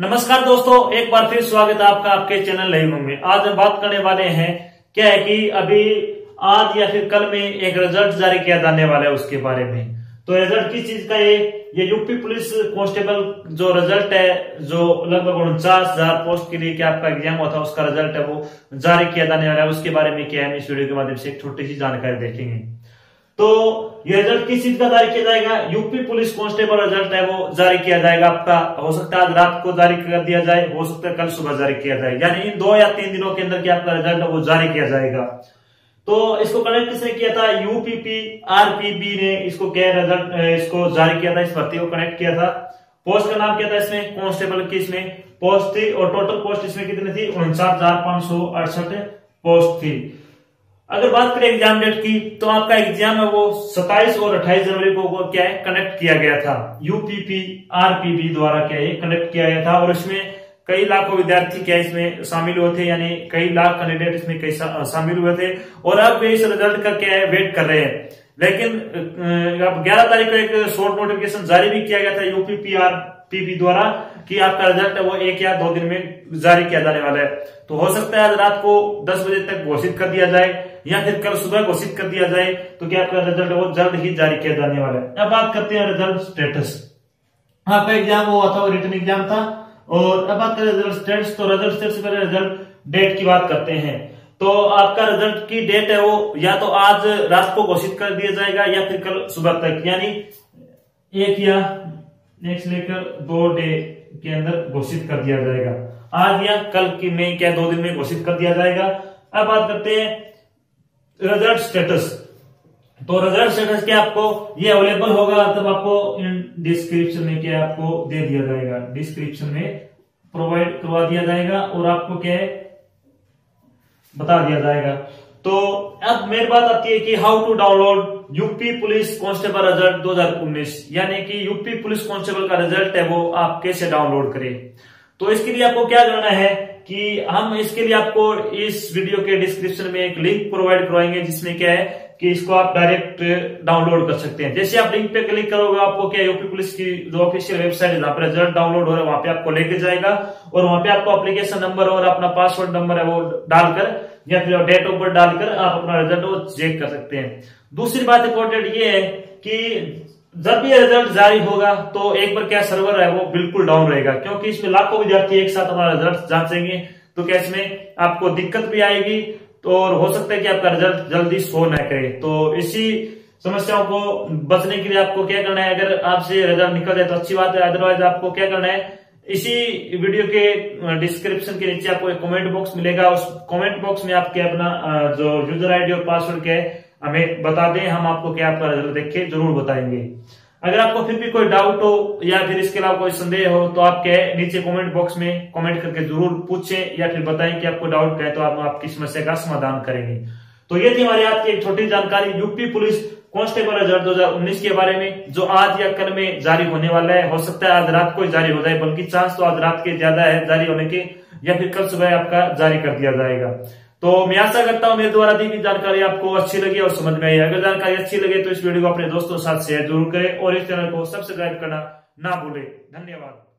नमस्कार दोस्तों, एक बार फिर स्वागत है आपका आपके चैनल लाइव में। आज हम बात करने वाले हैं क्या है कि अभी आज या फिर कल में एक रिजल्ट जारी किया जाने वाला है उसके बारे में। तो रिजल्ट किस चीज का है? ये यूपी पुलिस कांस्टेबल जो रिजल्ट है, जो लगभग 49,000 पोस्ट के लिए आपका एग्जाम हुआ था, उसका रिजल्ट है वो जारी किया जाने वाला है। उसके बारे में क्या है इस वीडियो के माध्यम से एक छोटी सी जानकारी देखेंगे। तो ये रिजल्ट किस चीज का जारी किया जाएगा? यूपी पुलिस कांस्टेबल रिजल्ट है वो जारी किया जाएगा आपका। हो सकता है आज रात को जारी कर दिया जाए, हो सकता है कल सुबह जारी किया जाए, यानी इन 2 या 3 दिनों के अंदर आपका रिजल्ट है वो जारी किया जाएगा। तो इसको कनेक्ट किसने किया था? यूपीपीआरपीबी ने इसको क्या रिजल्ट इसको जारी किया था, इस भर्ती को कनेक्ट किया था। पोस्ट का नाम क्या था इसमें? कांस्टेबल की इसमें पोस्ट थी और टोटल पोस्ट इसमें कितनी थी? 49,568 पोस्ट थी। अगर बात करें एग्जाम डेट की, तो आपका एग्जाम है वो 27 और 28 जनवरी को क्या है कनेक्ट किया गया था यूपीपीआरपीबी द्वारा, क्या है कनेक्ट किया गया था। और इसमें कई लाखों विद्यार्थी क्या इसमें शामिल हुए थे, यानी कई लाख कैंडिडेट इसमें कई शामिल हुए थे। और अब वे इस रिजल्ट का क्या है वेट कर रहे हैं। लेकिन अब 11 तारीख को एक शॉर्ट नोटिफिकेशन जारी भी किया गया था यूपीपीआरपीबी द्वारा कि आपका रिजल्ट है वो 1 या 2 दिन में जारी किया जाने वाला है। तो हो सकता है आज रात को 10 बजे तक घोषित कर दिया जाए या फिर कल सुबह घोषित कर दिया जाए। तो क्या आपका रिजल्ट है वो जल्द ही जारी किया जाने वाला है। अब बात करते हैं रिजल्ट स्टेटस। आपका एग्जाम हुआ था, रिटन एग्जाम था। और अब बात करें रिजल्ट स्टेटस, तो रिजल्ट स्टेटस से पहले रिजल्ट डेट की बात करते हैं। तो आपका रिजल्ट की डेट है वो या तो आज रात को घोषित कर दिया जाएगा या फिर कल सुबह तक, यानी 1 या 2 डे के अंदर घोषित कर दिया जाएगा। आज या कल की में क्या 2 दिन में घोषित कर दिया जाएगा। अब बात करते हैं रिजल्ट स्टेटस। तो रिजल्ट स्टेटस क्या आपको ये अवेलेबल होगा तब आपको इन डिस्क्रिप्शन में क्या आपको दे दिया जाएगा, डिस्क्रिप्शन में प्रोवाइड करवा दिया जाएगा और आपको क्या है बता दिया जाएगा। तो अब मेरी बात आती है कि how to download UP police constable result 2019, यानी कि यूपी पुलिस कांस्टेबल का रिजल्ट है वो आप कैसे डाउनलोड करें। तो इसके लिए आपको क्या करना है कि हम इसके लिए आपको इस वीडियो के डिस्क्रिप्शन में एक लिंक प्रोवाइड करवाएंगे, जिसमें क्या है कि इसको आप डायरेक्ट डाउनलोड कर सकते हैं। जैसे आप लिंक पे क्लिक करोगे आपको क्या यूपी पुलिस की जो ऑफिशियल वेबसाइट है जहां पर रिजल्ट डाउनलोड हो रहा है वहां पे आपको लेके जाएगा। और वहां पे आपको एप्लीकेशन नंबर और अपना पासवर्ड नंबर है वो डालकर या फिर डेट ऑफ बर्थ डालकर आप अपना रिजल्ट चेक कर सकते हैं। दूसरी बात इंपॉर्टेंट ये है कि जब ये रिजल्ट जारी होगा तो एक बार क्या सर्वर है वो बिल्कुल डाउन रहेगा, क्योंकि इसमें लाखों विद्यार्थी एक साथ हमारा रिजल्ट जांचेंगे। तो क्या इसमें आपको दिक्कत भी आएगी तो और हो सकता है कि आपका रिजल्ट जल्दी शो ना करे। तो इसी समस्याओं को बचने के लिए आपको क्या करना है, अगर आपसे रिजल्ट निकल जाए तो अच्छी बात है, अदरवाइज आपको क्या करना है, इसी वीडियो के डिस्क्रिप्शन के नीचे आपको एक कमेंट बॉक्स मिलेगा। उस कमेंट बॉक्स में आपके अपना जो यूजर आईडी और पासवर्ड क्या है हमें बता दें, हम आपको क्या आपका रिजल्ट देख के जरूर बताएंगे। अगर आपको फिर भी कोई डाउट हो या फिर इसके अलावा कोई संदेह हो तो आप क्या है नीचे कमेंट बॉक्स में कमेंट करके जरूर पूछें या फिर बताएं कि आपको डाउट क्या है, तो हम आपकी समस्या का समाधान करेंगे। तो ये थी हमारी आज की एक छोटी जानकारी यूपी पुलिस कांस्टेबल रिजल्ट 2019 के बारे में, जो आज या कल में जारी होने वाला है। हो सकता है आज रात को जारी हो जाए, बल्कि चांस तो आज रात के ज्यादा है जारी होने के, या फिर कल सुबह आपका जारी कर दिया जाएगा। तो मैं आशा करता हूं मेरे द्वारा दी गई जानकारी आपको अच्छी लगी और समझ में आई। अगर जानकारी अच्छी लगे तो इस वीडियो को अपने दोस्तों के साथ शेयर जरूर करें और इस चैनल को सब्सक्राइब करना ना भूलें। धन्यवाद।